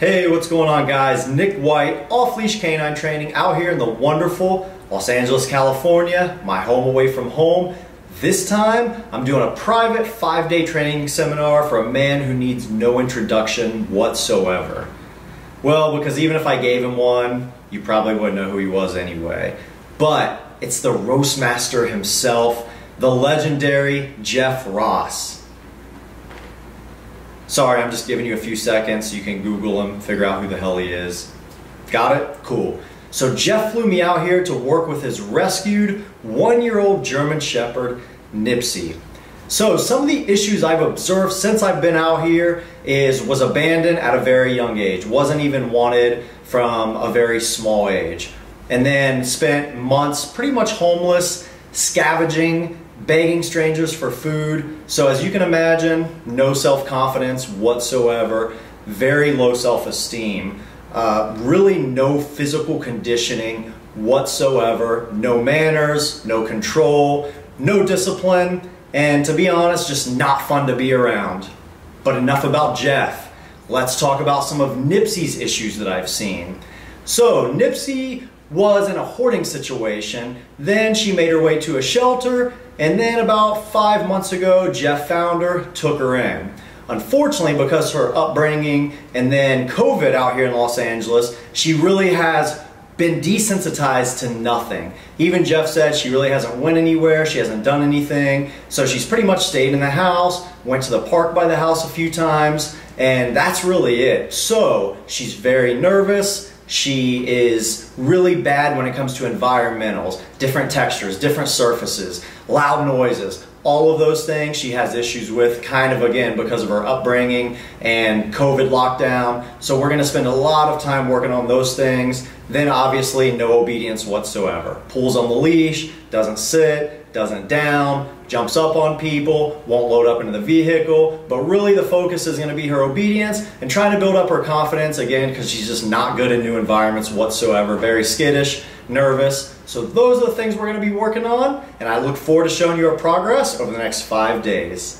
Hey, what's going on, guys? Nick White, Off Leash Canine Training, out here in the wonderful Los Angeles, California, my home away from home. This time, I'm doing a private 5-day training seminar for a man who needs no introduction whatsoever. Well, because even if I gave him one, you probably wouldn't know who he was anyway. But it's the roast master himself, the legendary Jeff Ross. Sorry, I'm just giving you a few seconds so you can Google him, figure out who the hell he is. Got it? Cool. So Jeff flew me out here to work with his rescued 1-year-old German Shepherd, Nipsy. So some of the issues I've observed since I've been out here was abandoned at a very young age, wasn't even wanted from a very small age, and then spent months pretty much homeless, scavenging, begging strangers for food. So as you can imagine, no self-confidence whatsoever, very low self-esteem, really no physical conditioning whatsoever, no manners, no control, no discipline, and to be honest, just not fun to be around. But enough about Jeff. Let's talk about some of Nipsy's issues that I've seen. So Nipsy was in a hoarding situation, then she made her way to a shelter, and then about 5 months ago, Jeff found her, took her in. Unfortunately, because of her upbringing and then COVID out here in Los Angeles, she really has been desensitized to nothing. Even Jeff said she really hasn't went anywhere, she hasn't done anything, so she's pretty much stayed in the house, went to the park by the house a few times, and that's really it. So she's very nervous. She is really bad when it comes to environmentals, different textures, different surfaces, loud noises, all of those things she has issues with, kind of again because of her upbringing and COVID lockdown. So we're going to spend a lot of time working on those things. Then obviously no obedience whatsoever. Pulls on the leash, doesn't sit, doesn't down, jumps up on people, won't load up into the vehicle, but really the focus is going to be her obedience and trying to build up her confidence again because she's just not good in new environments whatsoever, very skittish, nervous. So those are the things we're going to be working on, and I look forward to showing you our progress over the next 5 days.